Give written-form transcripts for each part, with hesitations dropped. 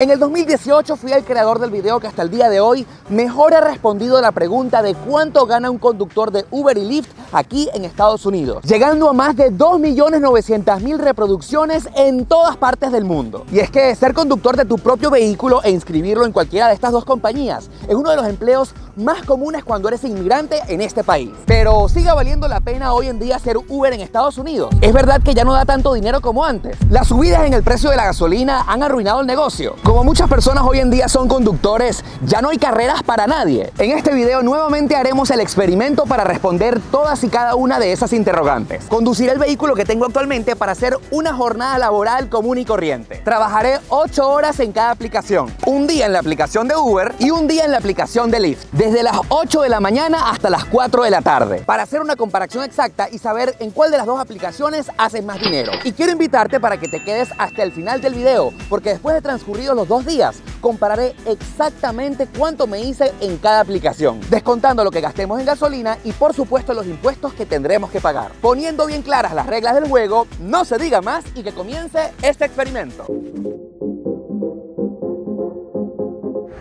En el 2018 fui el creador del video que hasta el día de hoy mejor ha respondido a la pregunta de cuánto gana un conductor de Uber y Lyft aquí en Estados Unidos, llegando a más de 2.900.000 reproducciones en todas partes del mundo. Y es que ser conductor de tu propio vehículo e inscribirlo en cualquiera de estas dos compañías es uno de los empleos más comunes cuando eres inmigrante en este país. Pero sigue valiendo la pena hoy en día hacer Uber en Estados Unidos. Es verdad que ya no da tanto dinero como antes. Las subidas en el precio de la gasolina han arruinado el negocio. Como muchas personas hoy en día son conductores, ya no hay carreras para nadie. En este video nuevamente haremos el experimento para responder todas y cada una de esas interrogantes. Conduciré el vehículo que tengo actualmente para hacer una jornada laboral común y corriente. Trabajaré 8 horas en cada aplicación. Un día en la aplicación de Uber y un día en la aplicación de Lyft. Desde las 8 de la mañana hasta las 4 de la tarde, para hacer una comparación exacta y saber en cuál de las dos aplicaciones haces más dinero. Y quiero invitarte para que te quedes hasta el final del video, porque después de transcurridos los 2 días, compararé exactamente cuánto me hice en cada aplicación, descontando lo que gastemos en gasolina y por supuesto los impuestos que tendremos que pagar. Poniendo bien claras las reglas del juego, no se diga más y que comience este experimento.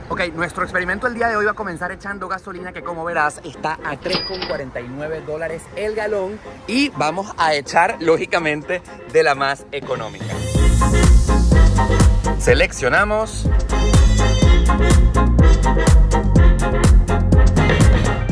Ok, nuestro experimento el día de hoy va a comenzar echando gasolina que, como verás, está a $3.49 el galón y vamos a echar, lógicamente, de la más económica. Seleccionamos.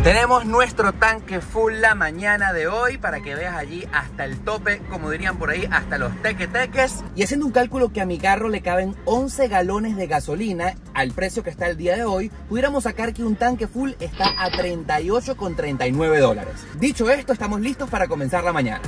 Tenemos nuestro tanque full la mañana de hoy, para que veas allí hasta el tope, como dirían por ahí, hasta los tequeteques. Y haciendo un cálculo que a mi carro le caben 11 galones de gasolina, al precio que está el día de hoy, pudiéramos sacar que un tanque full está a $38.39. Dicho esto, estamos listos para comenzar la mañana.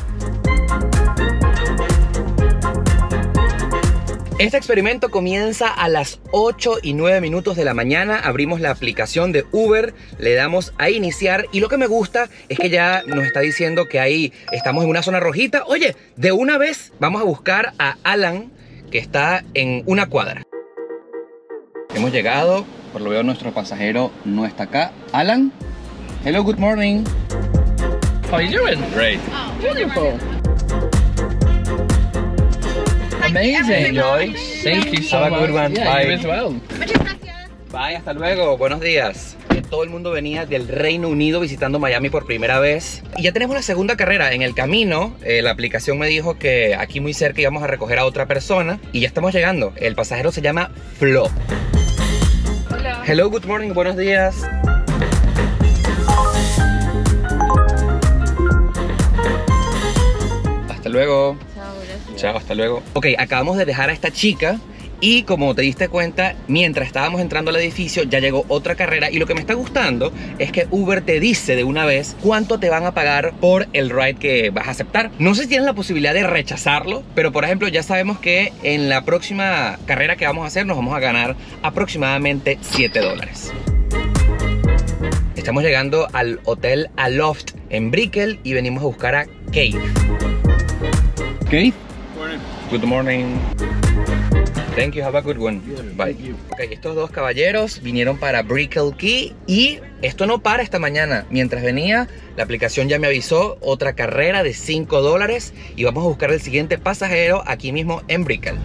Este experimento comienza a las 8:09 de la mañana. Abrimos la aplicación de Uber, le damos a iniciar y lo que me gusta es que ya nos está diciendo que ahí estamos en una zona rojita. Oye, de una vez vamos a buscar a Alan, que está en una cuadra. Hemos llegado, por lo veo nuestro pasajero no está acá. Alan, hello, good morning. How are you doing? Great. Oh, beautiful. Amazing, Joy. Thank you so much. Bye. Muchas gracias. Bye, hasta luego. Buenos días. Todo el mundo venía del Reino Unido visitando Miami por primera vez. Y ya tenemos la segunda carrera. En el camino, la aplicación me dijo que aquí muy cerca íbamos a recoger a otra persona. Y ya estamos llegando. El pasajero se llama Flo. Hola. Hello, good morning. Buenos días. Hasta luego. Chao, hasta luego. Ok, acabamos de dejar a esta chica y, como te diste cuenta, mientras estábamos entrando al edificio ya llegó otra carrera y lo que me está gustando es que Uber te dice de una vez cuánto te van a pagar por el ride que vas a aceptar. No sé si tienes la posibilidad de rechazarlo, pero por ejemplo ya sabemos que en la próxima carrera que vamos a hacer nos vamos a ganar aproximadamente $7. Estamos llegando al hotel Aloft en Brickell y venimos a buscar a Kate. Kate. Good morning. Thank you, have a good one. Bye. Ok, estos dos caballeros vinieron para Brickell Key y esto no para esta mañana. Mientras venía, la aplicación ya me avisó otra carrera de $5 y vamos a buscar el siguiente pasajero aquí mismo en Brickell.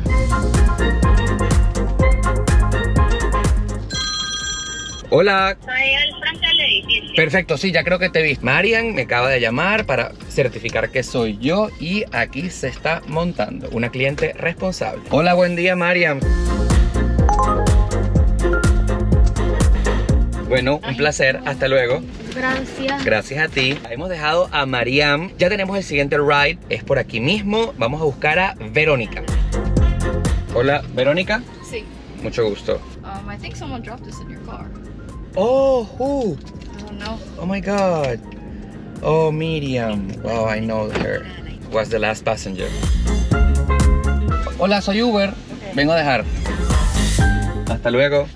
Hola. Soy al frente del edificio. Perfecto, sí, ya creo que te vi. Marian me acaba de llamar para certificar que soy yo y aquí se está montando una cliente responsable. Hola, buen día, Marian. Bueno, un placer, hasta luego. Gracias. Gracias a ti. Hemos dejado a Mariam. Ya tenemos el siguiente ride, es por aquí mismo. Vamos a buscar a Verónica. Hola, Verónica. Sí. Mucho gusto. I think someone dropped this in your car. Oh, who? I don't know. Oh my God. Oh, Miriam. Wow, I know her. Was the last passenger. Hola, soy Uber. Okay. Vengo a dejar. Hasta luego.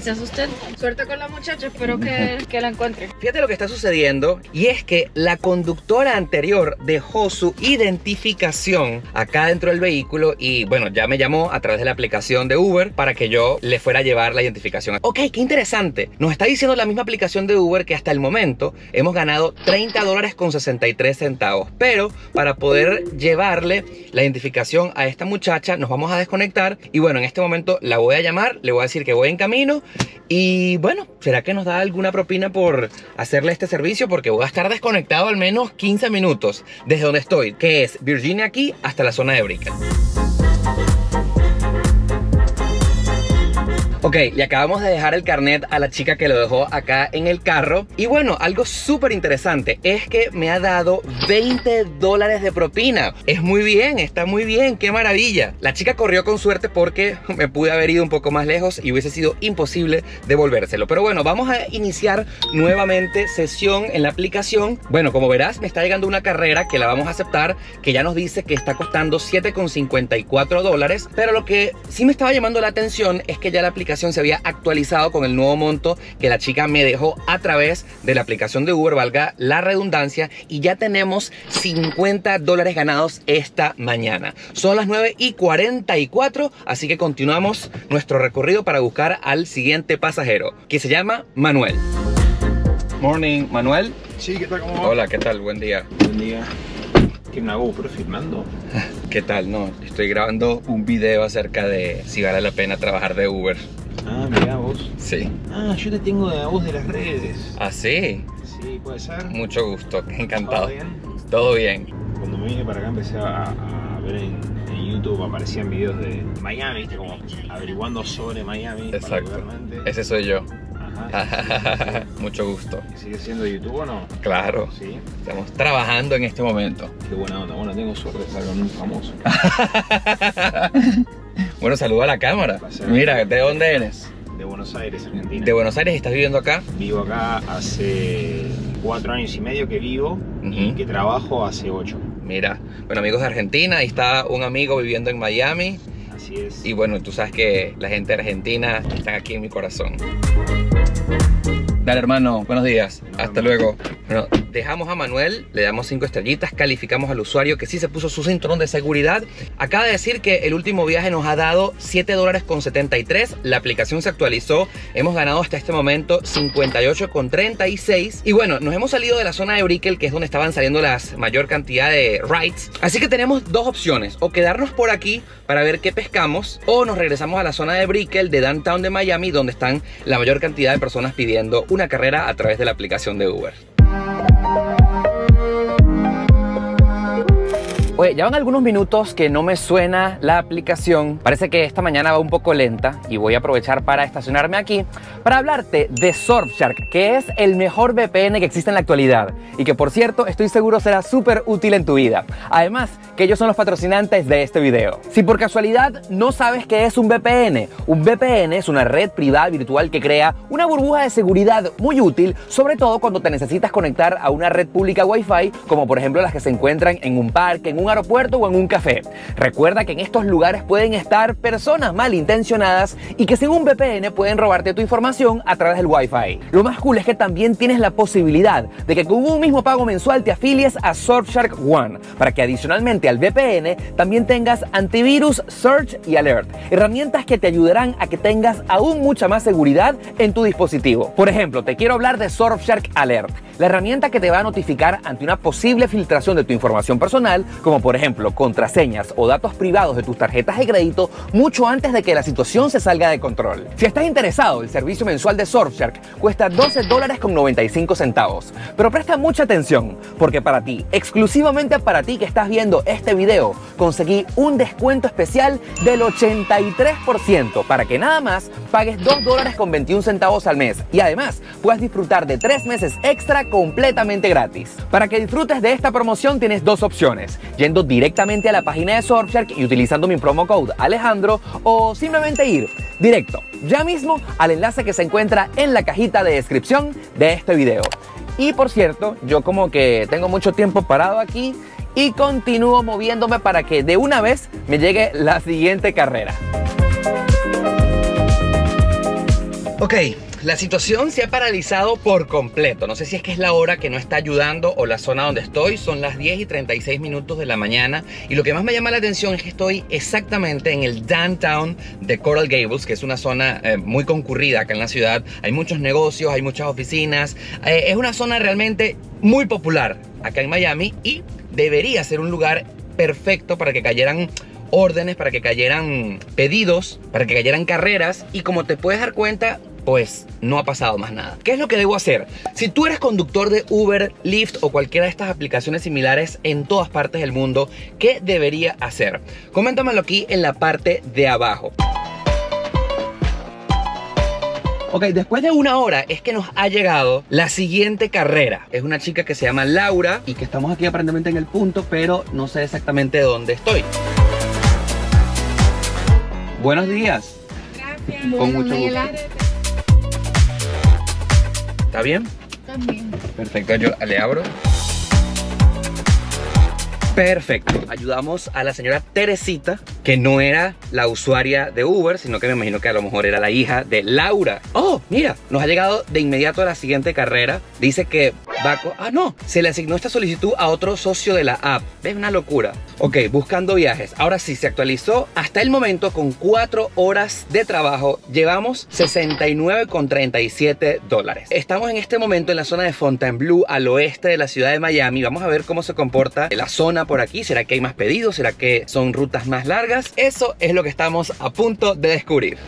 se asusten. Suerte con la muchacha, espero que la encuentre. Fíjate lo que está sucediendo, y es que la conductora anterior dejó su identificación acá dentro del vehículo y bueno, ya me llamó a través de la aplicación de Uber para que yo le fuera a llevar la identificación. Ok, qué interesante. Nos está diciendo la misma aplicación de Uber que hasta el momento hemos ganado $30.63, pero para poder llevarle la identificación a esta muchacha nos vamos a desconectar y bueno, en este momento la voy a llamar, le voy a decir que voy en camino y bueno, ¿será que nos da alguna propina por hacerle este servicio? Porque voy a estar desconectado al menos 15 minutos desde donde estoy, que es Virginia aquí hasta la zona de Brickell. Ok, le acabamos de dejar el carnet a la chica que lo dejó acá en el carro. Y bueno, algo súper interesante es que me ha dado $20 de propina. Es muy bien, está muy bien, qué maravilla. La chica corrió con suerte porque me pude haber ido un poco más lejos y hubiese sido imposible devolvérselo. Pero bueno, vamos a iniciar nuevamente sesión en la aplicación. Bueno, como verás, me está llegando una carrera que la vamos a aceptar, que ya nos dice que está costando $7.54. Pero lo que sí me estaba llamando la atención es que ya la aplicación se había actualizado con el nuevo monto que la chica me dejó a través de la aplicación de Uber, valga la redundancia, y ya tenemos $50 ganados esta mañana. Son las 9:44, así que continuamos nuestro recorrido para buscar al siguiente pasajero, que se llama Manuel. Morning, Manuel. Sí, ¿qué tal? ¿Cómo va? Hola, ¿qué tal? Buen día. Buen día. ¿Qué me hago? ¿Pero filmando? ¿Qué tal? No, estoy grabando un video acerca de si vale la pena trabajar de Uber. Ah, mirá vos. Sí. Ah, yo te tengo de la voz de las redes. ¿Ah, sí? Sí, puede ser. Mucho gusto, encantado. ¿Todo bien? Todo bien. Cuando me vine para acá empecé a ver en YouTube, aparecían videos de Miami, ¿viste? Como averiguando sobre Miami. Exacto. Ese soy yo. Ajá, sí. Mucho gusto. ¿Sigue siendo YouTube o no? Claro, sí. Estamos trabajando en este momento. Qué buena onda, bueno, tengo suerte de estar con un famoso. Bueno, saluda a la cámara. Mira, ¿de dónde eres? De Buenos Aires, Argentina. ¿De Buenos Aires? ¿Estás viviendo acá? Vivo acá hace 4 años y medio que vivo y que trabajo hace 8. Mira, bueno, amigos de Argentina, ahí está un amigo viviendo en Miami. Así es. Y bueno, tú sabes que la gente argentina está aquí en mi corazón. Dale, hermano, buenos días, hasta luego. Bueno, dejamos a Manuel, le damos 5 estrellitas, calificamos al usuario que sí se puso su cinturón de seguridad. Acaba de decir que el último viaje nos ha dado $7.73, la aplicación se actualizó, hemos ganado hasta este momento $58.36. Y bueno, nos hemos salido de la zona de Brickell, que es donde estaban saliendo la mayor cantidad de rides. Así que tenemos dos opciones, o quedarnos por aquí para ver qué pescamos, o nos regresamos a la zona de Brickell, de Downtown de Miami, donde están la mayor cantidad de personas pidiendo una carrera a través de la aplicación de Uber. Oye, ya van algunos minutos que no me suena la aplicación. Parece que esta mañana va un poco lenta y voy a aprovechar para estacionarme aquí para hablarte de Surfshark, que es el mejor VPN que existe en la actualidad y que, por cierto, estoy seguro será súper útil en tu vida. Además, que ellos son los patrocinantes de este video. Si por casualidad no sabes qué es un VPN es una red privada virtual que crea una burbuja de seguridad muy útil, sobre todo cuando te necesitas conectar a una red pública Wi-Fi, como por ejemplo las que se encuentran en un parque, en un aeropuerto o en un café. Recuerda que en estos lugares pueden estar personas malintencionadas y que sin un VPN pueden robarte tu información a través del Wi-Fi. Lo más cool es que también tienes la posibilidad de que con un mismo pago mensual te afilies a Surfshark One, para que adicionalmente al VPN también tengas antivirus, search y alert, herramientas que te ayudarán a que tengas aún mucha más seguridad en tu dispositivo. Por ejemplo, te quiero hablar de Surfshark Alert, la herramienta que te va a notificar ante una posible filtración de tu información personal, como por ejemplo contraseñas o datos privados de tus tarjetas de crédito, mucho antes de que la situación se salga de control. Si estás interesado, el servicio mensual de Surfshark cuesta $12.95, pero presta mucha atención, porque para ti, exclusivamente para ti que estás viendo este video, conseguí un descuento especial del 83% para que nada más pagues $2.21 al mes y además puedas disfrutar de 3 meses extra completamente gratis. Para que disfrutes de esta promoción tienes dos opciones: yendo directamente a la página de Surfshark y utilizando mi promo code Alejandro, o simplemente ir directo ya mismo al enlace que se encuentra en la cajita de descripción de este video. Y por cierto, yo como que tengo mucho tiempo parado aquí y continúo moviéndome para que de una vez me llegue la siguiente carrera. Ok, la situación se ha paralizado por completo. No sé si es que es la hora que no está ayudando o la zona donde estoy. Son las 10:36 de la mañana. Y lo que más me llama la atención es que estoy exactamente en el downtown de Coral Gables, que es una zona muy concurrida acá en la ciudad. Hay muchos negocios, hay muchas oficinas. Es una zona realmente muy popular acá en Miami y debería ser un lugar perfecto para que cayeran órdenes, para que cayeran pedidos, para que cayeran carreras. Y como te puedes dar cuenta, pues no ha pasado más nada. ¿Qué es lo que debo hacer? Si tú eres conductor de Uber, Lyft o cualquiera de estas aplicaciones similares en todas partes del mundo, ¿qué debería hacer? Coméntamelo aquí en la parte de abajo. Ok, después de una hora es que nos ha llegado la siguiente carrera. Es una chica que se llama Laura y que estamos aquí aparentemente en el punto, pero no sé exactamente dónde estoy. Buenos días. Gracias. Con mucho gusto. ¿Está bien? Está bien. Perfecto, yo le abro. Perfecto. Ayudamos a la señora Teresita, que no era la usuaria de Uber, sino que me imagino que a lo mejor era la hija de Laura. Oh, mira, nos ha llegado de inmediato a la siguiente carrera. Dice que Baco... Ah, no, se le asignó esta solicitud a otro socio de la app. Es una locura. Ok, buscando viajes. Ahora sí, se actualizó. Hasta el momento, con 4 horas de trabajo, llevamos $69.37. Estamos en este momento en la zona de Fontainebleau, al oeste de la ciudad de Miami. Vamos a ver cómo se comporta la zona por aquí. ¿Será que hay más pedidos? ¿Será que son rutas más largas? Eso es lo que estamos a punto de descubrir.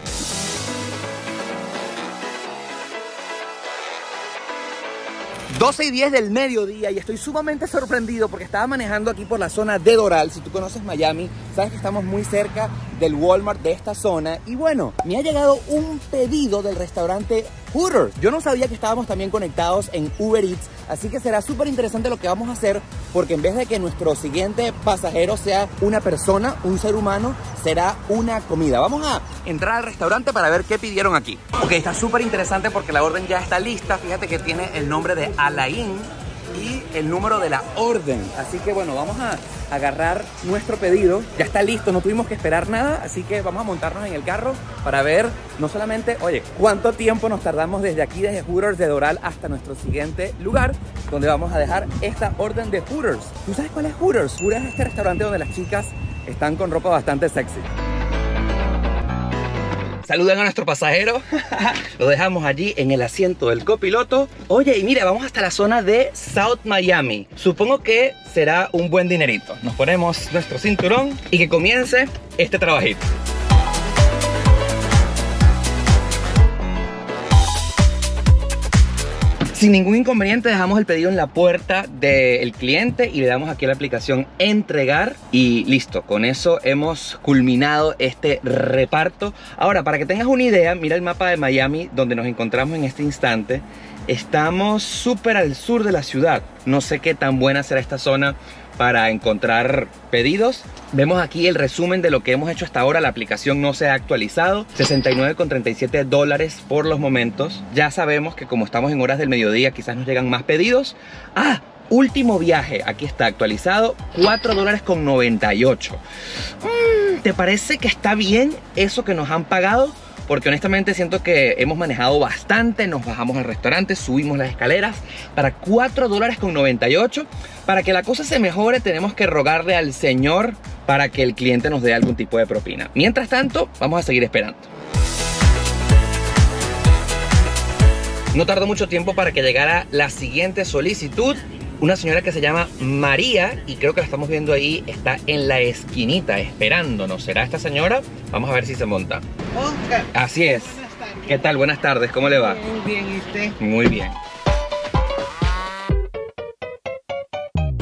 ...12:10 del mediodía... y estoy sumamente sorprendido porque estaba manejando aquí por la zona de Doral. Si tú conoces Miami, sabes que estamos muy cerca del Walmart de esta zona. Y bueno, me ha llegado un pedido del restaurante Hooters. Yo no sabía que estábamos también conectados en Uber Eats, así que será súper interesante lo que vamos a hacer, porque en vez de que nuestro siguiente pasajero sea una persona, un ser humano, será una comida. Vamos a entrar al restaurante para ver qué pidieron aquí. Ok, está súper interesante porque la orden ya está lista. Fíjate que tiene el nombre de Alain y el número de la orden. Así que bueno, vamos a agarrar nuestro pedido. Ya está listo, no tuvimos que esperar nada, así que vamos a montarnos en el carro para ver no solamente, oye, cuánto tiempo nos tardamos desde aquí, desde Hooters de Doral hasta nuestro siguiente lugar, donde vamos a dejar esta orden de Hooters. ¿Tú sabes cuál es Hooters? Hooters es este restaurante donde las chicas están con ropa bastante sexy. Saludan a nuestro pasajero. Lo dejamos allí en el asiento del copiloto. Oye, y mira, vamos hasta la zona de South Miami. Supongo que será un buen dinerito. Nos ponemos nuestro cinturón y que comience este trabajito. Sin ningún inconveniente dejamos el pedido en la puerta del cliente y le damos aquí a la aplicación entregar y listo. Con eso hemos culminado este reparto. Ahora, para que tengas una idea, mira el mapa de Miami donde nos encontramos en este instante. Estamos súper al sur de la ciudad. No sé qué tan buena será esta zona para encontrar pedidos. Vemos aquí el resumen de lo que hemos hecho hasta ahora. La aplicación no se ha actualizado. $69.37 por los momentos. Ya sabemos que como estamos en horas del mediodía, quizás nos llegan más pedidos. ¡Ah! Último viaje. Aquí está actualizado. $4.98. ¿Te parece que está bien eso que nos han pagado? Porque honestamente siento que hemos manejado bastante. Nos bajamos al restaurante, subimos las escaleras para $4.98. Para que la cosa se mejore, tenemos que rogarle al señor para que el cliente nos dé algún tipo de propina. Mientras tanto, vamos a seguir esperando. No tardó mucho tiempo para que llegara la siguiente solicitud. Una señora que se llama María, y creo que la estamos viendo ahí, está en la esquinita esperándonos. ¿Será esta señora? Vamos a ver si se monta. Oscar. Así es. Buenas tardes. ¿Qué tal? Buenas tardes. ¿Cómo le va? Muy bien, ¿y usted? Muy bien.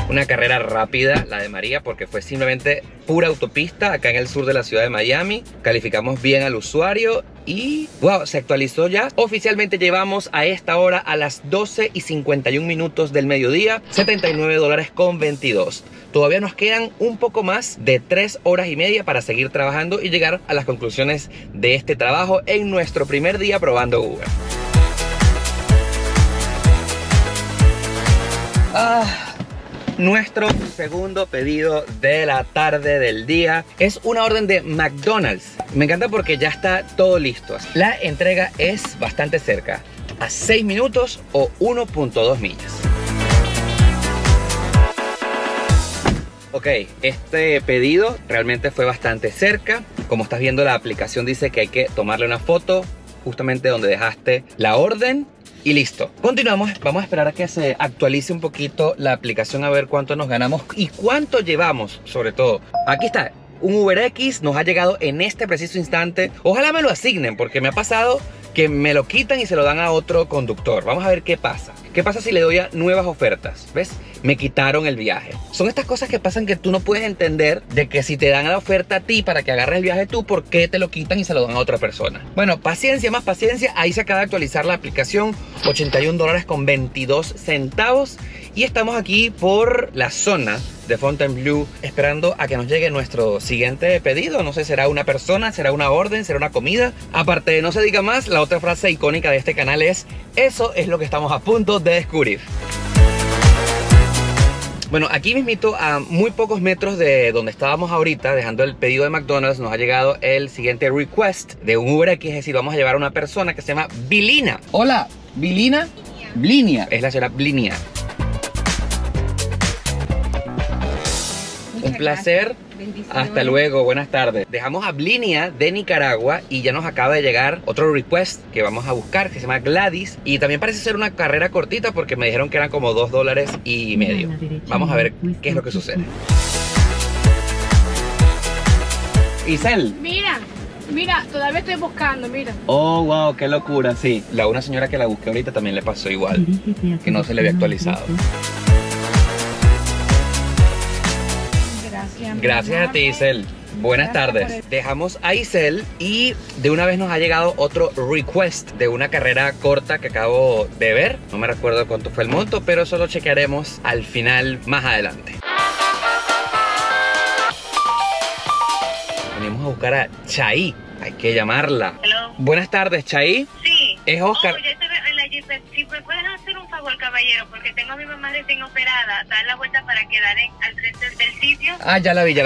Una carrera rápida la de María porque fue simplemente pura autopista acá en el sur de la ciudad de Miami. Calificamos bien al usuario y wow, se actualizó ya. Oficialmente llevamos a esta hora a las 12:51 del mediodía, $79.22. Todavía nos quedan un poco más de 3 horas y media para seguir trabajando y llegar a las conclusiones de este trabajo en nuestro primer día probando Uber. nuestro segundo pedido de la tarde del día. Es una orden de McDonald's. Me encanta porque ya está todo listo. La entrega es bastante cerca, a 6 minutos o 1.2 millas. Ok, este pedido realmente fue bastante cerca. Como estás viendo, la aplicación dice que hay que tomarle una foto justamente donde dejaste la orden y listo. Continuamos, vamos a esperar a que se actualice un poquito la aplicación a ver cuánto nos ganamos y cuánto llevamos sobre todo. Aquí está, un Uber Eats nos ha llegado en este preciso instante. Ojalá me lo asignen porque me ha pasado que me lo quitan y se lo dan a otro conductor. Vamos a ver qué pasa. ¿Qué pasa si le doy a nuevas ofertas? ¿Ves? Me quitaron el viaje. Son estas cosas que pasan que tú no puedes entender, de que si te dan la oferta a ti para que agarres el viaje tú, ¿por qué te lo quitan y se lo dan a otra persona? Bueno, paciencia, más paciencia. Ahí se acaba de actualizar la aplicación. $81.22. Y estamos aquí por la zona de Fontainebleau esperando a que nos llegue nuestro siguiente pedido. No sé, será una persona, será una orden, será una comida. Aparte de no se diga más, la otra frase icónica de este canal es: eso es lo que estamos a punto de descubrir. Bueno, aquí mismito, a muy pocos metros de donde estábamos ahorita, dejando el pedido de McDonald's, nos ha llegado el siguiente request de un Uber Eats. Es decir, vamos a llevar a una persona que se llama Vilina. Hola, Vilina. Blinia. Es la señora Blinia. Un placer. Hasta luego, buenas tardes. Dejamos a Blinia de Nicaragua y ya nos acaba de llegar otro request que vamos a buscar, que se llama Gladys. Y también parece ser una carrera cortita porque me dijeron que eran como $2.50. Vamos a ver qué es lo que sucede. Isel. Mira, todavía estoy buscando, mira. Oh, wow, qué locura, sí. La una señora que la busqué ahorita también le pasó igual, que no se le había actualizado. Gracias a ti, Isel. Buenas tardes. Dejamos a Isel y de una vez nos ha llegado otro request de una carrera corta que acabo de ver. No me recuerdo cuánto fue el monto, pero eso lo chequearemos al final, más adelante. Venimos a buscar a Chai. Hay que llamarla. Hello. Buenas tardes, Chai. Sí. Es Oscar. Si me puedes hacer un favor, caballero, porque tengo a mi mamá recién operada, dar la vuelta para quedar al frente del sitio. Ah, ya la vi.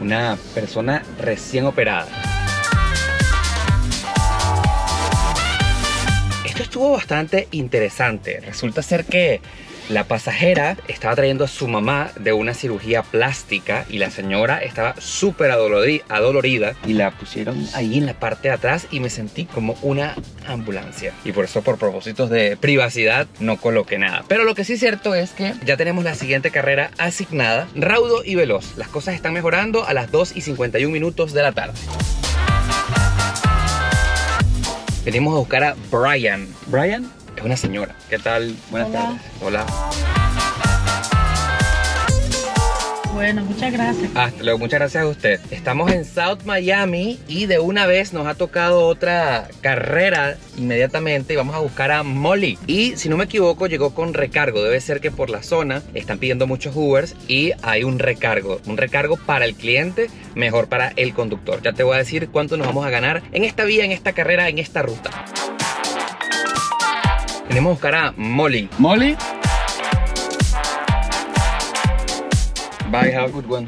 Una persona recién operada. Esto estuvo bastante interesante. Resulta ser que la pasajera estaba trayendo a su mamá de una cirugía plástica y la señora estaba súper adolorida y la pusieron ahí en la parte de atrás y me sentí como una ambulancia. Y por eso, por propósitos de privacidad, no coloqué nada. Pero lo que sí es cierto es que ya tenemos la siguiente carrera asignada, raudo y veloz. Las cosas están mejorando a las 2:51 de la tarde. Venimos a buscar a Brian. ¿Brian? Es una señora. ¿Qué tal? Buenas tardes. Hola. Bueno, muchas gracias. Hasta luego, muchas gracias a usted. Estamos en South Miami y de una vez nos ha tocado otra carrera inmediatamente y vamos a buscar a Molly. Y si no me equivoco, llegó con recargo. Debe ser que por la zona están pidiendo muchos Ubers y hay un recargo. Un recargo para el cliente, mejor para el conductor. Ya te voy a decir cuánto nos vamos a ganar en esta vía, en esta carrera, en esta ruta. Tenemos que buscar a Molly. Molly. Bye, have a good one.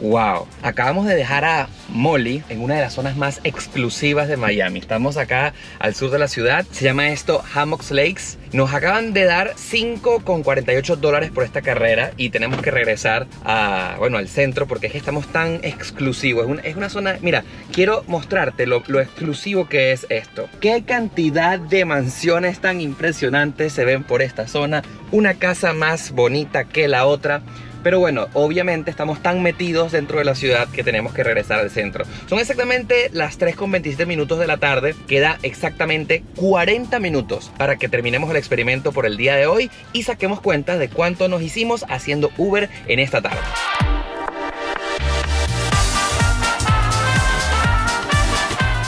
Wow. Acabamos de dejar a Molly en una de las zonas más exclusivas de Miami. Estamos acá al sur de la ciudad. Se llama esto Hammocks Lakes. Nos acaban de dar $5.48 por esta carrera y tenemos que regresar a, bueno, al centro porque es que estamos tan exclusivos. Es una zona, mira, quiero mostrarte lo exclusivo que es esto. Qué cantidad de mansiones tan impresionantes se ven por esta zona. Una casa más bonita que la otra. Pero bueno, obviamente estamos tan metidos dentro de la ciudad que tenemos que regresar al centro. Son exactamente las 3:27 de la tarde. Queda exactamente 40 minutos para que terminemos el experimento por el día de hoy y saquemos cuentas de cuánto nos hicimos haciendo Uber en esta tarde.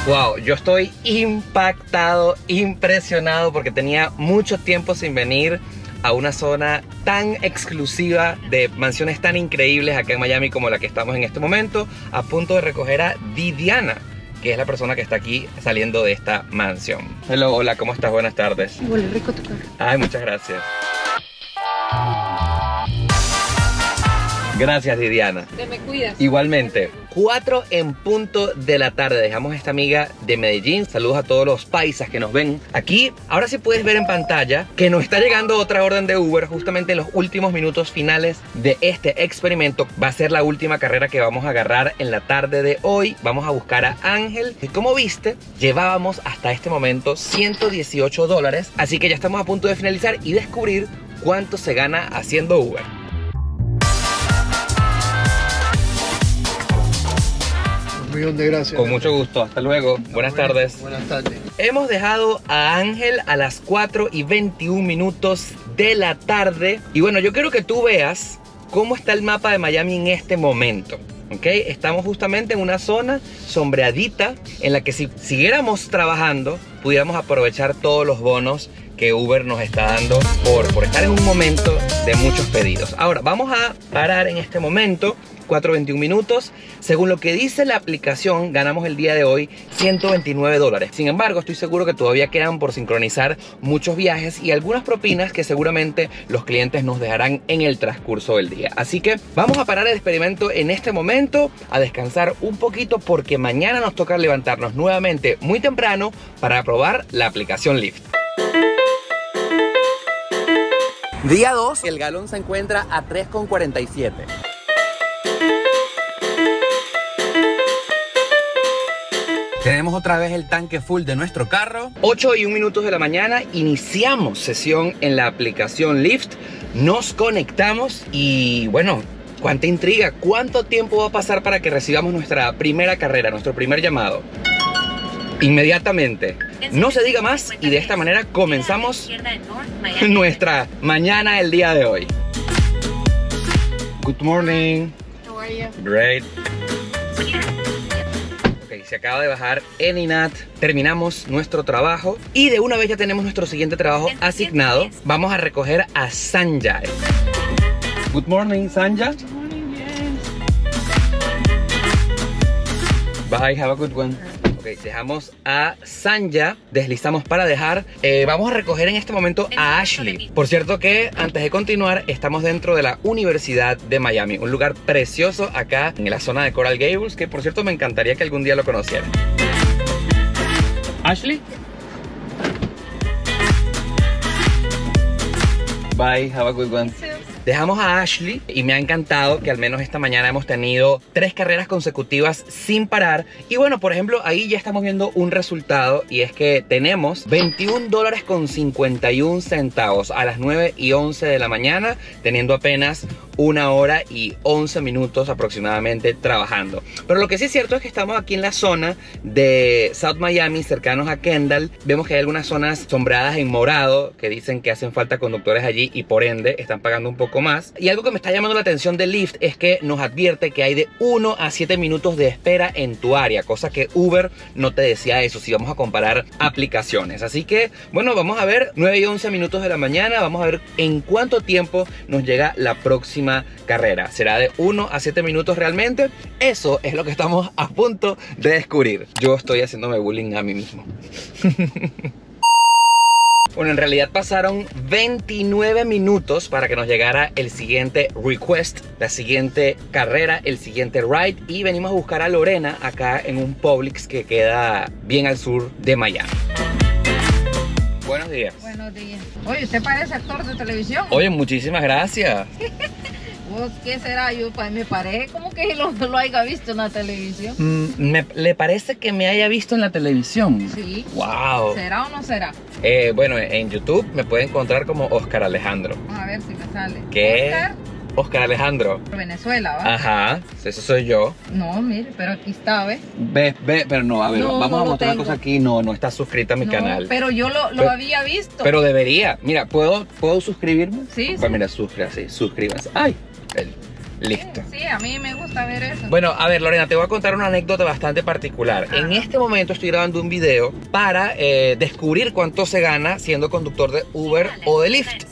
Wow, yo estoy impactado, impresionado porque tenía mucho tiempo sin venir a una zona tan exclusiva de mansiones tan increíbles acá en Miami como la que estamos en este momento, a punto de recoger a Didiana, que es la persona que está aquí saliendo de esta mansión. Hello, hola, ¿cómo estás? Buenas tardes. Huele rico tu carro. Ay, muchas gracias. Gracias, Didiana. Te me cuidas. Igualmente. 4:00 p.m. Dejamos a esta amiga de Medellín. Saludos a todos los paisas que nos ven. Aquí, ahora sí puedes ver en pantalla que nos está llegando otra orden de Uber justamente en los últimos minutos finales de este experimento. Va a ser la última carrera que vamos a agarrar en la tarde de hoy. Vamos a buscar a Ángel. Y como viste, llevábamos hasta este momento $118. Así que ya estamos a punto de finalizar y descubrir cuánto se gana haciendo Uber. De gracias. Con mucho gusto, hasta luego. Buenas tardes. Buenas tardes. Hemos dejado a Ángel a las 4:21 de la tarde. Y bueno, yo quiero que tú veas cómo está el mapa de Miami en este momento. ¿Okay? Estamos justamente en una zona sombreadita en la que si siguiéramos trabajando, pudiéramos aprovechar todos los bonos que Uber nos está dando por estar en un momento de muchos pedidos. Ahora, vamos a parar en este momento. 4:21. Según lo que dice la aplicación, ganamos el día de hoy $129. Sin embargo, estoy seguro que todavía quedan por sincronizar muchos viajes y algunas propinas que seguramente los clientes nos dejarán en el transcurso del día. Así que vamos a parar el experimento en este momento, a descansar un poquito porque mañana nos toca levantarnos nuevamente muy temprano para probar la aplicación Lyft. Día 2, el galón se encuentra a $3.47. Tenemos otra vez el tanque full de nuestro carro. 8:01 de la mañana, iniciamos sesión en la aplicación Lyft. Nos conectamos y bueno, cuánta intriga. ¿Cuánto tiempo va a pasar para que recibamos nuestra primera carrera, nuestro primer llamado? Inmediatamente. No se diga más y de esta manera comenzamos nuestra mañana el día de hoy. Good morning. How are you? Great. Se acaba de bajar en Inat, terminamos nuestro trabajo y de una vez ya tenemos nuestro siguiente trabajo asignado. Vamos a recoger a Sanjay. Good morning, Sanjay. Good morning, yes. Bye, have a good one. Ok, dejamos a Sanjay, deslizamos para dejar. Vamos a recoger en este momento a Ashley. Por cierto que antes de continuar, estamos dentro de la Universidad de Miami, un lugar precioso acá en la zona de Coral Gables, que por cierto me encantaría que algún día lo conocieran. Ashley. Bye, have a good one. Dejamos a Ashley y me ha encantado que al menos esta mañana hemos tenido 3 carreras consecutivas sin parar. Y bueno, por ejemplo, ahí ya estamos viendo un resultado y es que tenemos $21.51 a las 9:11 de la mañana, teniendo apenas 1:11 aproximadamente trabajando. Pero lo que sí es cierto es que estamos aquí en la zona de South Miami, cercanos a Kendall. Vemos que hay algunas zonas sombreadas en morado que dicen que hacen falta conductores allí y por ende están pagando un poco más. Y algo que me está llamando la atención de Lyft es que nos advierte que hay de 1 a 7 minutos de espera en tu área, cosa que Uber no te decía eso si vamos a comparar aplicaciones. Así que bueno, vamos a ver 9:11 de la mañana, vamos a ver en cuánto tiempo nos llega la próxima carrera. ¿Será de 1 a 7 minutos realmente? Eso es lo que estamos a punto de descubrir. Yo estoy haciéndome bullying a mí mismo. Bueno, en realidad pasaron 29 minutos para que nos llegara el siguiente request, la siguiente carrera, el siguiente ride, y venimos a buscar a Lorena acá en un Publix que queda bien al sur de Miami. Buenos días. Buenos días. Oye, usted parece actor de televisión. Oye, muchísimas gracias. ¿Qué será? Yo me parece como que lo haya visto en la televisión. ¿Le parece que me haya visto en la televisión? Sí. Wow. ¿Será o no será? Bueno, en YouTube me puede encontrar como Oscar Alejandro. A ver si me sale. ¿Qué? Oscar Alejandro. Venezuela, ¿va? Ajá, eso soy yo. No, mire, pero aquí está, ¿ves? Ve, pero no, a ver, no, vamos a mostrar una cosa aquí. No está suscrita a mi canal. Pero yo lo había visto. Pero debería. Mira, ¿puedo suscribirme? Sí. Pues mira, suscríbanse. ¡Ay! Listo. Sí, a mí me gusta ver eso. Bueno, a ver, Lorena, te voy a contar una anécdota bastante particular. En este momento estoy grabando un video para descubrir cuánto se gana siendo conductor de Uber o de Lyft.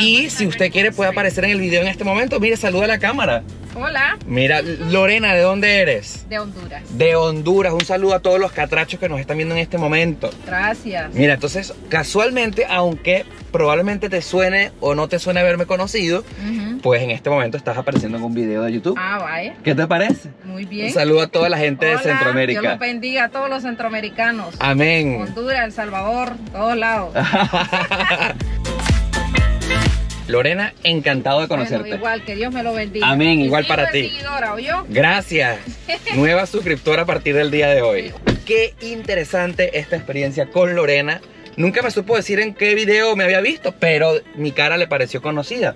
Y si usted quiere puede aparecer en el video en este momento. Mire, saluda a la cámara. Hola. Mira, Lorena, ¿de dónde eres? De Honduras. De Honduras. Un saludo a todos los catrachos que nos están viendo en este momento. Gracias. Mira, entonces, casualmente, aunque probablemente te suene o no te suene haberme conocido, pues en este momento estás apareciendo en un video de YouTube. Ah, vaya. ¿Qué te parece? Muy bien. Un saludo a toda la gente de Centroamérica. Dios los bendiga a todos los centroamericanos. Amén. Honduras, El Salvador, todos lados. Lorena, encantado de conocerte. Bueno, igual, que Dios me lo bendiga. Amén, igual para ti. Seguidora, ¿oyó? Gracias. Nueva suscriptora a partir del día de hoy. Qué interesante esta experiencia con Lorena. Nunca me supo decir en qué video me había visto, pero mi cara le pareció conocida.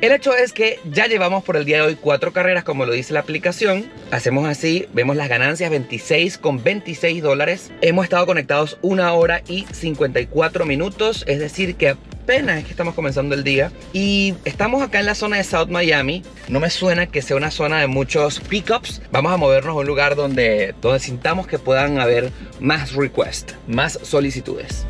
El hecho es que ya llevamos por el día de hoy 4 carreras, como lo dice la aplicación. Hacemos así, vemos las ganancias, 26,26 dólares. Hemos estado conectados 1 hora y 54 minutos, es decir que apenas es que estamos comenzando el día. Y estamos acá en la zona de South Miami. No me suena que sea una zona de muchos pickups. Vamos a movernos a un lugar donde sintamos que puedan haber más requests, más solicitudes.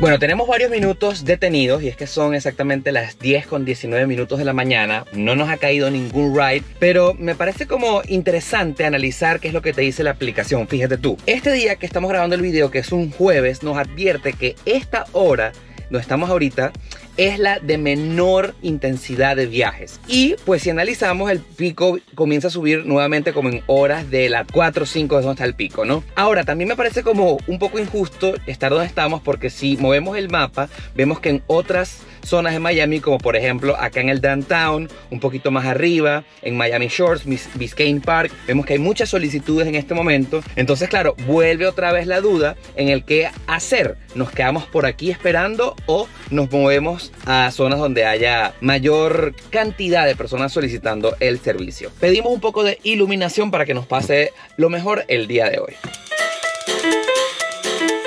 Bueno, tenemos varios minutos detenidos y es que son exactamente las 10:19 de la mañana. No nos ha caído ningún ride, pero me parece como interesante analizar qué es lo que te dice la aplicación. Fíjate tú, este día que estamos grabando el video, que es un jueves, nos advierte que esta hora donde estamos ahorita es la de menor intensidad de viajes. Y pues si analizamos, el pico comienza a subir nuevamente como en horas de las 4 o 5 es donde está el pico, ¿no? Ahora, también me parece como un poco injusto estar donde estamos, porque si movemos el mapa, vemos que en otras zonas de Miami, como por ejemplo acá en el Downtown, un poquito más arriba, en Miami Shores, Biscayne Park, vemos que hay muchas solicitudes en este momento. Entonces, claro, vuelve otra vez la duda en el qué hacer. ¿Nos quedamos por aquí esperando o nos movemos a zonas donde haya mayor cantidad de personas solicitando el servicio? Pedimos un poco de iluminación para que nos pase lo mejor el día de hoy.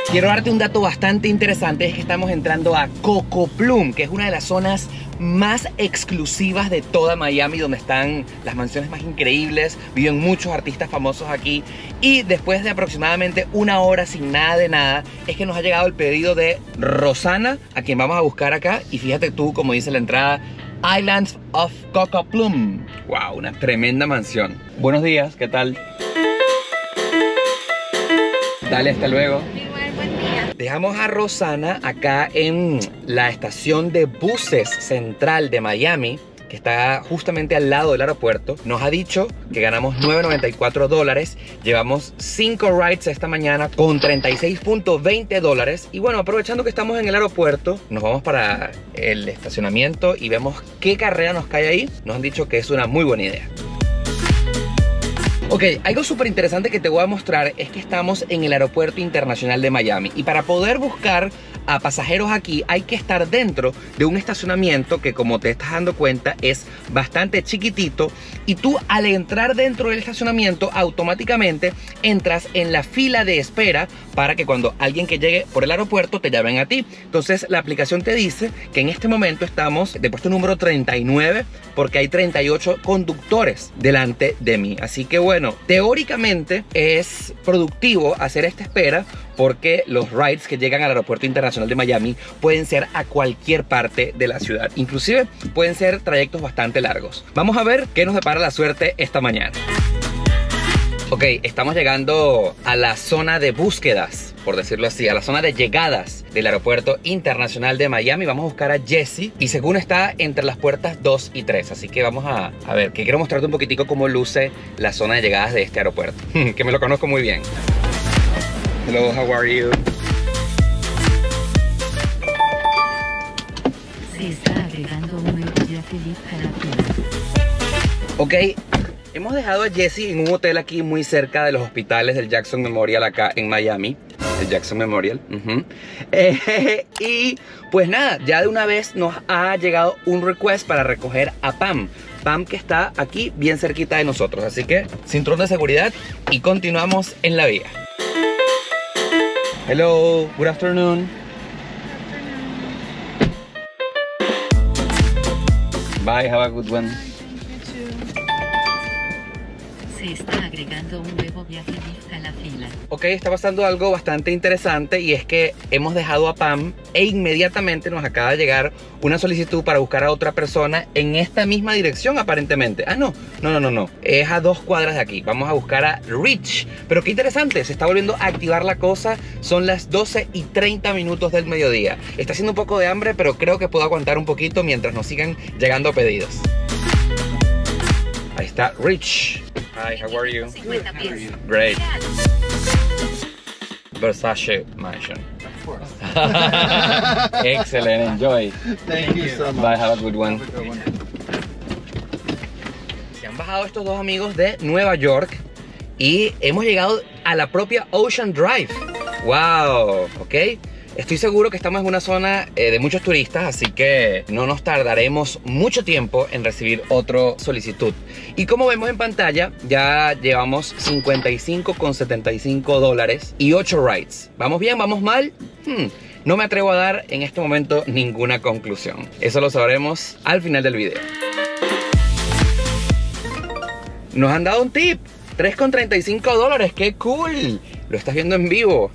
Quiero darte un dato bastante interesante, es que estamos entrando a Coco Plum, que es una de las zonas más exclusivas de toda Miami, donde están las mansiones más increíbles, viven muchos artistas famosos aquí. Y después de aproximadamente 1 hora sin nada de nada, es que nos ha llegado el pedido de Rosana, a quien vamos a buscar acá. Y fíjate tú, como dice la entrada, Islands of Coco Plum. Wow, una tremenda mansión. Buenos días, ¿qué tal? Dale, hasta luego. Dejamos a Rosana acá en la estación de buses central de Miami, que está justamente al lado del aeropuerto. Nos ha dicho que ganamos 9.94 dólares. Llevamos 5 rides esta mañana con 36.20 dólares. Y bueno, aprovechando que estamos en el aeropuerto, nos vamos para el estacionamiento y vemos qué carrera nos cae ahí. Nos han dicho que es una muy buena idea. Ok, algo súper interesante que te voy a mostrar es que estamos en el Aeropuerto Internacional de Miami, y para poder buscar a pasajeros aquí hay que estar dentro de un estacionamiento que, como te estás dando cuenta, es bastante chiquitito, y tú al entrar dentro del estacionamiento automáticamente entras en la fila de espera para que cuando alguien que llegue por el aeropuerto te llamen a ti. Entonces la aplicación te dice que en este momento estamos de puesto número 39 porque hay 38 conductores delante de mí, así que bueno. Bueno, teóricamente es productivo hacer esta espera porque los rides que llegan al Aeropuerto Internacional de Miami pueden ser a cualquier parte de la ciudad. Inclusive pueden ser trayectos bastante largos. Vamos a ver qué nos depara la suerte esta mañana. Ok, estamos llegando a la zona de búsquedas, por decirlo así, a la zona de llegadas del Aeropuerto Internacional de Miami. Vamos a buscar a Jessie y según está entre las puertas 2 y 3. Así que vamos a ver, que quiero mostrarte un poquitico cómo luce la zona de llegadas de este aeropuerto, que me lo conozco muy bien. Hello, how are you? Se está agregando un nuevo día feliz para ti. Ok. Hemos dejado a Jessie en un hotel aquí muy cerca de los hospitales del Jackson Memorial acá en Miami. El Jackson Memorial. Y pues nada, ya de una vez nos ha llegado un request para recoger a Pam. Pam, que está aquí bien cerquita de nosotros. Así que cinturón de seguridad y continuamos en la vía. Hello, good afternoon. Bye, have a good one. se está agregando un nuevo viaje Lyft a la fila. Ok, está pasando algo bastante interesante y es que hemos dejado a Pam e inmediatamente nos acaba de llegar una solicitud para buscar a otra persona en esta misma dirección aparentemente. Ah, no. Es a 2 cuadras de aquí. Vamos a buscar a Rich. Pero qué interesante, se está volviendo a activar la cosa. Son las 12:30 del mediodía. Está haciendo un poco de hambre, pero creo que puedo aguantar un poquito mientras nos sigan llegando pedidos. Ahí está Rich. Hi, how are you? 50 pies. Great. Versace mansion. Of course. Excellent. Enjoy. Thank you so much. Bye. Have a good one. Have a good one. Se han bajado estos dos amigos de Nueva York y hemos llegado a la propia Ocean Drive. Wow. Ok. Estoy seguro que estamos en una zona de muchos turistas, así que no nos tardaremos mucho tiempo en recibir otra solicitud. Y como vemos en pantalla, ya llevamos 55,75 dólares y 8 rides. ¿Vamos bien? ¿Vamos mal? No me atrevo a dar en este momento ninguna conclusión. Eso lo sabremos al final del video. Nos han dado un tip. 3,35 dólares. ¡Qué cool! Lo estás viendo en vivo.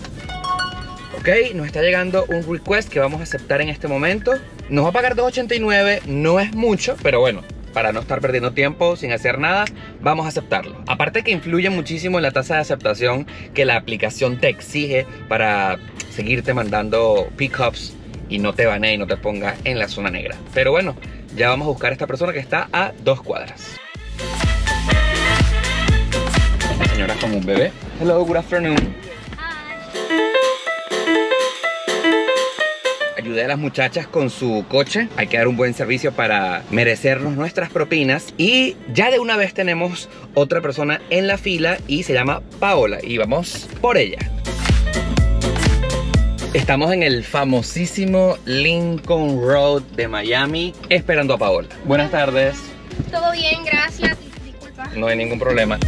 Ok, nos está llegando un request que vamos a aceptar en este momento. Nos va a pagar $2.89, no es mucho, pero bueno, para no estar perdiendo tiempo sin hacer nada, vamos a aceptarlo. Aparte que influye muchísimo en la tasa de aceptación que la aplicación te exige para seguirte mandando pickups y no te banee y no te ponga en la zona negra. Pero bueno, ya vamos a buscar a esta persona que está a 2 cuadras. La señora es como un bebé. Hello, good afternoon. Ayudé a las muchachas con su coche. Hay que dar un buen servicio para merecernos nuestras propinas. Y ya de una vez tenemos otra persona en la fila y se llama Paola. Y vamos por ella. Estamos en el famosísimo Lincoln Road de Miami esperando a Paola. Buenas tardes. Todo bien, gracias. Disculpa. No hay ningún problema.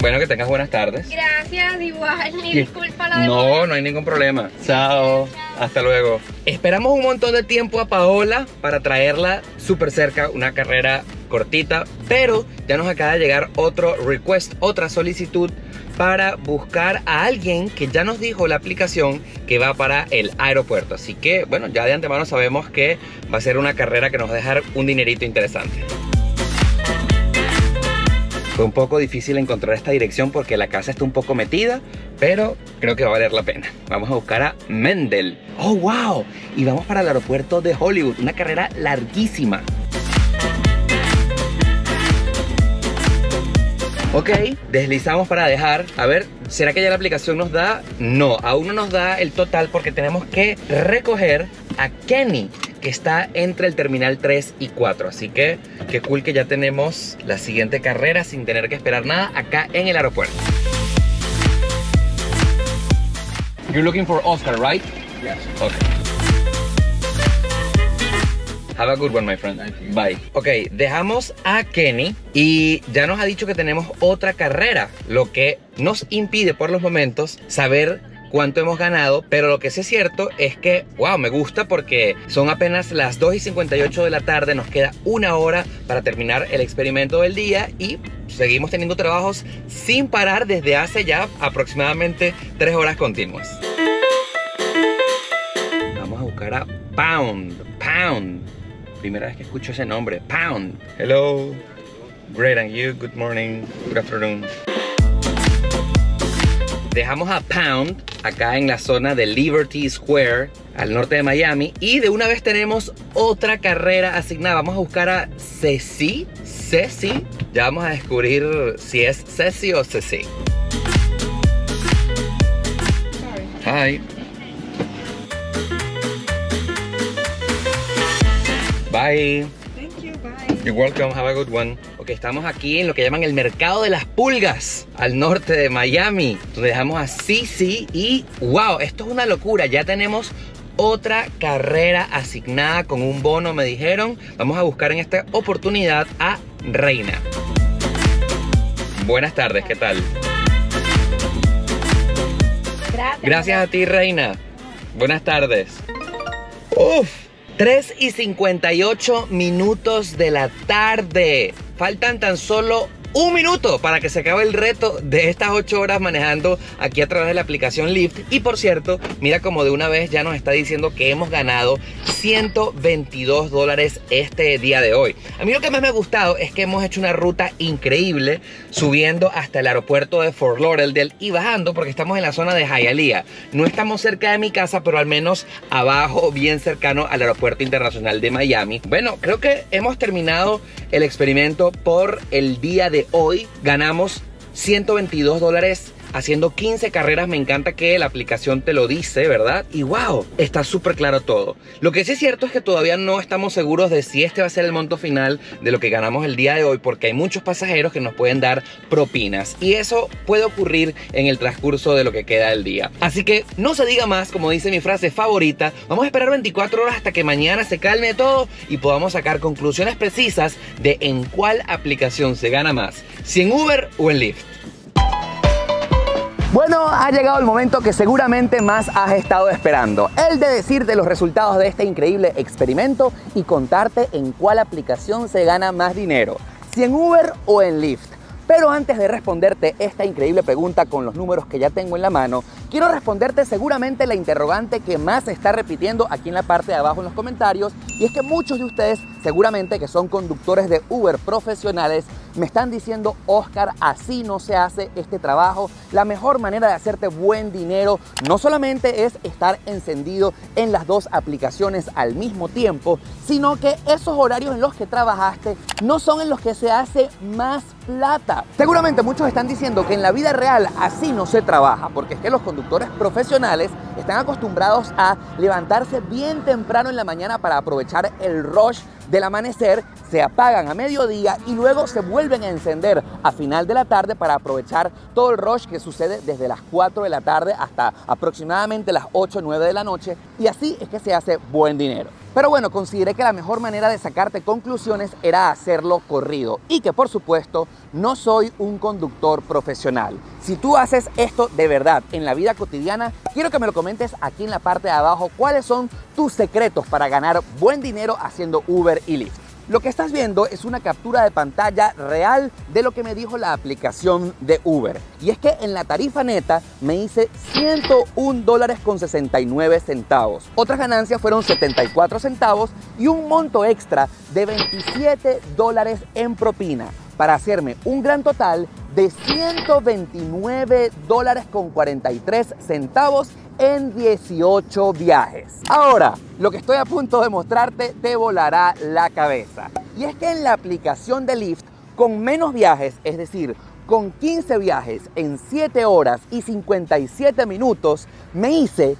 Bueno, que tengas buenas tardes. Gracias, igual, y disculpa la demora. No, no hay ningún problema. Chao, hasta luego. Esperamos un montón de tiempo a Paola para traerla súper cerca, una carrera cortita, pero ya nos acaba de llegar otro request, otra solicitud para buscar a alguien que ya nos dijo la aplicación que va para el aeropuerto. Así que, bueno, ya de antemano sabemos que va a ser una carrera que nos va a dejar un dinerito interesante. Fue un poco difícil encontrar esta dirección porque la casa está un poco metida, pero creo que va a valer la pena. Vamos a buscar a Mendel. ¡Oh, wow! Y vamos para el aeropuerto de Hollywood, una carrera larguísima. Ok, deslizamos para dejar. A ver, ¿será que ya la aplicación nos da? No, aún no nos da el total porque tenemos que recoger a Kenny, que está entre el terminal 3 y 4. Así que, qué cool que ya tenemos la siguiente carrera sin tener que esperar nada acá en el aeropuerto. You're looking for Oscar, right? Yes. Okay. Have a good one, my friend. Bye. Ok, dejamos a Kenny y ya nos ha dicho que tenemos otra carrera, lo que nos impide por los momentos saber cuánto hemos ganado, pero lo que sí es cierto es que, wow, me gusta porque son apenas las 2:58 de la tarde, nos queda una hora para terminar el experimento del día y seguimos teniendo trabajos sin parar desde hace ya aproximadamente 3 horas continuas. Vamos a buscar a Pound. Primera vez que escucho ese nombre, Pound. Hello, great, and you, good morning, good afternoon. Dejamos a Pound acá en la zona de Liberty Square, al norte de Miami. Y de una vez tenemos otra carrera asignada. Vamos a buscar a Ceci. Ya vamos a descubrir si es Ceci o Ceci. Hi. Bye. Thank you, bye. You're welcome, have a good one. Ok, estamos aquí en lo que llaman el mercado de las pulgas, al norte de Miami. Entonces dejamos a Cici y wow, esto es una locura. Ya tenemos otra carrera asignada con un bono, me dijeron. Vamos a buscar en esta oportunidad a Reina. Buenas tardes, ¿qué tal? Gracias a ti, Reina. Buenas tardes. Uf, 3:58 de la tarde. Faltan tan solo 1 minuto para que se acabe el reto de estas 8 horas manejando aquí a través de la aplicación Lyft. Y por cierto, mira como de una vez ya nos está diciendo que hemos ganado $122 este día de hoy. A mí lo que más me ha gustado es que hemos hecho una ruta increíble subiendo hasta el aeropuerto de Fort Lauderdale y bajando porque estamos en la zona de Hialeah. No estamos cerca de mi casa, pero al menos abajo, bien cercano al aeropuerto internacional de Miami. Bueno, creo que hemos terminado el experimento por el día de hoy. Ganamos $122 haciendo 15 carreras. Me encanta que la aplicación te lo dice, ¿verdad? Y wow, está súper claro todo. Lo que sí es cierto es que todavía no estamos seguros de si este va a ser el monto final de lo que ganamos el día de hoy, porque hay muchos pasajeros que nos pueden dar propinas y eso puede ocurrir en el transcurso de lo que queda del día. Así que no se diga más, como dice mi frase favorita, vamos a esperar 24 horas hasta que mañana se calme todo y podamos sacar conclusiones precisas de en cuál aplicación se gana más, si en Uber o en Lyft. Bueno, ha llegado el momento que seguramente más has estado esperando, el de decirte los resultados de este increíble experimento y contarte en cuál aplicación se gana más dinero, si en Uber o en Lyft. Pero antes de responderte esta increíble pregunta con los números que ya tengo en la mano, quiero responderte seguramente la interrogante que más se está repitiendo aquí en la parte de abajo en los comentarios, y es que muchos de ustedes, seguramente que son conductores de Uber profesionales, me están diciendo: Oscar, así no se hace este trabajo. La mejor manera de hacerte buen dinero no solamente es estar encendido en las dos aplicaciones al mismo tiempo, sino que esos horarios en los que trabajaste no son en los que se hace más plata. Seguramente muchos están diciendo que en la vida real así no se trabaja, porque es que los conductores profesionales están acostumbrados a levantarse bien temprano en la mañana para aprovechar el rush del amanecer, se apagan a mediodía y luego se vuelven a encender a final de la tarde para aprovechar todo el rush que sucede desde las 4 de la tarde hasta aproximadamente las 8 o 9 de la noche, y así es que se hace buen dinero. Pero bueno, consideré que la mejor manera de sacarte conclusiones era hacerlo corrido y que por supuesto no soy un conductor profesional. Si tú haces esto de verdad en la vida cotidiana, quiero que me lo comentes aquí en la parte de abajo cuáles son tus secretos para ganar buen dinero haciendo Uber y Lyft. Lo que estás viendo es una captura de pantalla real de lo que me dijo la aplicación de Uber. Y es que en la tarifa neta me hice $101.69. Otras ganancias fueron 74 centavos y un monto extra de $27 en propina, para hacerme un gran total de $129.43 en 18 viajes. Ahora, lo que estoy a punto de mostrarte te volará la cabeza. Y es que en la aplicación de Lyft, con menos viajes, es decir, con 15 viajes en 7 horas y 57 minutos, me hice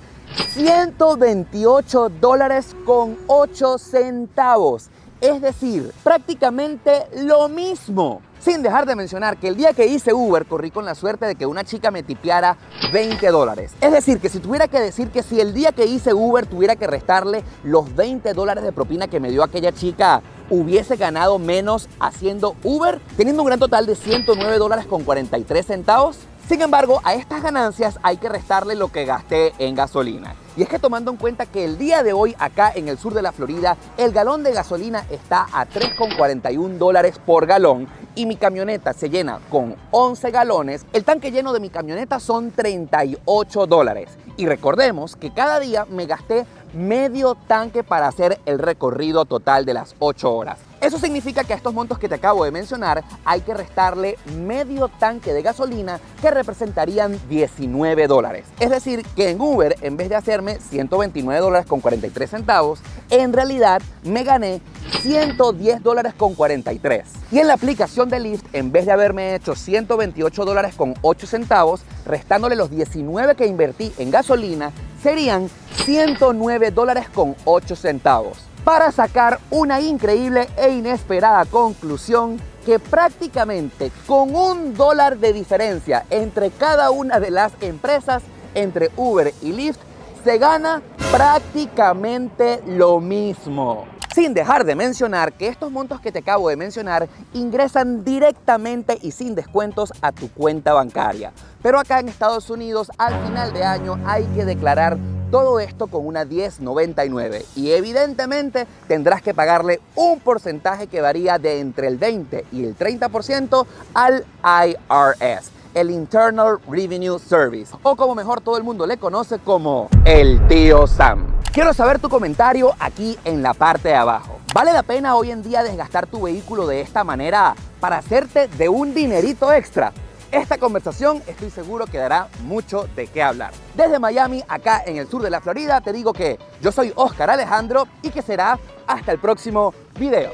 $128.08. Es decir, prácticamente lo mismo. Sin dejar de mencionar que el día que hice Uber corrí con la suerte de que una chica me tipeara $20. Es decir, que si tuviera que decir que si el día que hice Uber tuviera que restarle los $20 de propina que me dio aquella chica, hubiese ganado menos haciendo Uber, teniendo un gran total de $109.43. Sin embargo, a estas ganancias hay que restarle lo que gasté en gasolina. Y es que tomando en cuenta que el día de hoy acá en el sur de la Florida el galón de gasolina está a $3.41 por galón y mi camioneta se llena con 11 galones, el tanque lleno de mi camioneta son $38. Y recordemos que cada día me gasté medio tanque para hacer el recorrido total de las 8 horas. Eso significa que a estos montos que te acabo de mencionar hay que restarle medio tanque de gasolina, que representarían $19. Es decir, que en Uber, en vez de hacerme $129.43, en realidad me gané $110.43. Y en la aplicación de Lyft, en vez de haberme hecho $128.08, restándole los 19 que invertí en gasolina, serían $109.08. Para sacar una increíble e inesperada conclusión que prácticamente con $1 de diferencia entre cada una de las empresas, entre Uber y Lyft, se gana prácticamente lo mismo. Sin dejar de mencionar que estos montos que te acabo de mencionar ingresan directamente y sin descuentos a tu cuenta bancaria. Pero acá en Estados Unidos al final de año hay que declarar Todo esto con una 1099 y evidentemente tendrás que pagarle un porcentaje que varía de entre el 20 y el 30% al IRS, el Internal Revenue Service, o como mejor todo el mundo le conoce como el tío Sam. Quiero saber tu comentario aquí en la parte de abajo. ¿Vale la pena hoy en día desgastar tu vehículo de esta manera para hacerte de un dinerito extra? Esta conversación estoy seguro que dará mucho de qué hablar. Desde Miami, acá en el sur de la Florida, te digo que yo soy Oscar Alejandro y que será hasta el próximo video.